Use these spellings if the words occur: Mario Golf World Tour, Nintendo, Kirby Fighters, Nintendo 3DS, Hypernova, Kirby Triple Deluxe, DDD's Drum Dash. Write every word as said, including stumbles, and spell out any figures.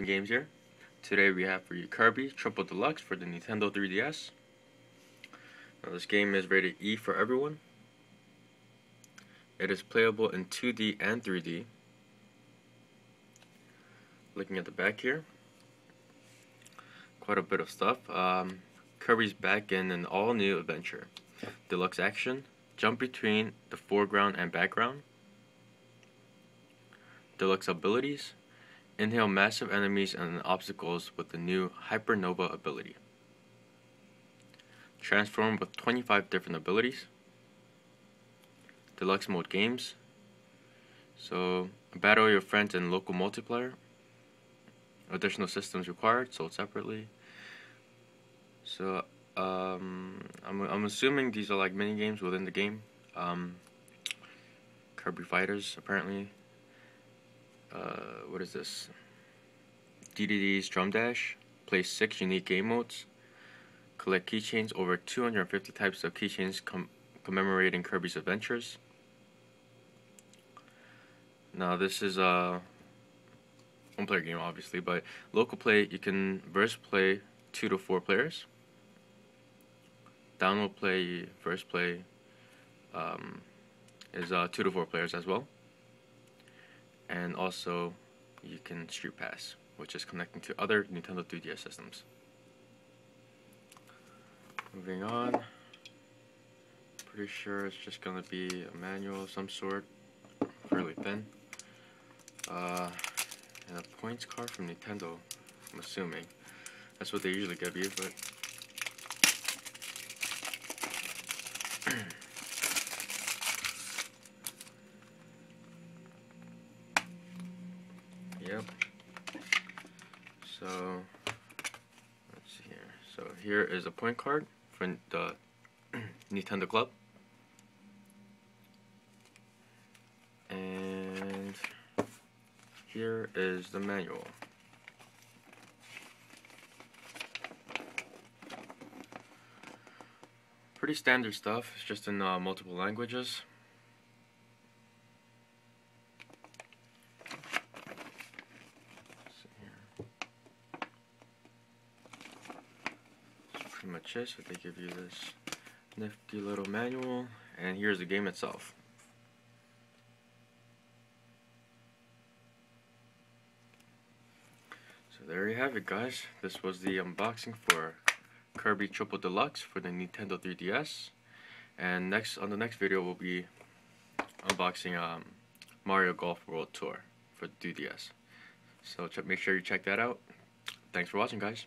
of games here. Today we have for you Kirby Triple Deluxe for the Nintendo three D S. Now this game is rated E for everyone. It is playable in two D and three D. Looking at the back here, quite a bit of stuff. Um, Kirby's back in an all-new adventure. Deluxe action. Jump between the foreground and background. Deluxe abilities. Inhale massive enemies and obstacles with the new Hypernova ability. Transform with twenty-five different abilities. Deluxe mode games. So battle your friends in local multiplayer. Additional systems required, sold separately. So um, I'm, I'm assuming these are like mini games within the game. Um, Kirby Fighters, apparently. Uh, what is this? D D D's Drum Dash. Play six unique game modes. Collect keychains. Over two hundred fifty types of keychains com commemorating Kirby's adventures. Now this is a one-player game, obviously, but local play, you can verse play two to four players. Download play, verse play um, is uh, two to four players as well. And also, you can Street Pass, which is connecting to other Nintendo three D S systems. Moving on. Pretty sure it's just gonna be a manual of some sort, fairly thin. Uh, and a points card from Nintendo, I'm assuming. That's what they usually give you, but yep. So let's see here. So here is a point card from the Nintendo Club, and here is the manual. Pretty standard stuff. It's just in uh, multiple languages. Much is, so they give you this nifty little manual, and here's the game itself. So there you have it, guys. This was the unboxing for Kirby Triple Deluxe for the Nintendo three D S, and next on the next video we'll be unboxing um, Mario Golf World Tour for three D S. So check, make sure you check that out. Thanks for watching, guys.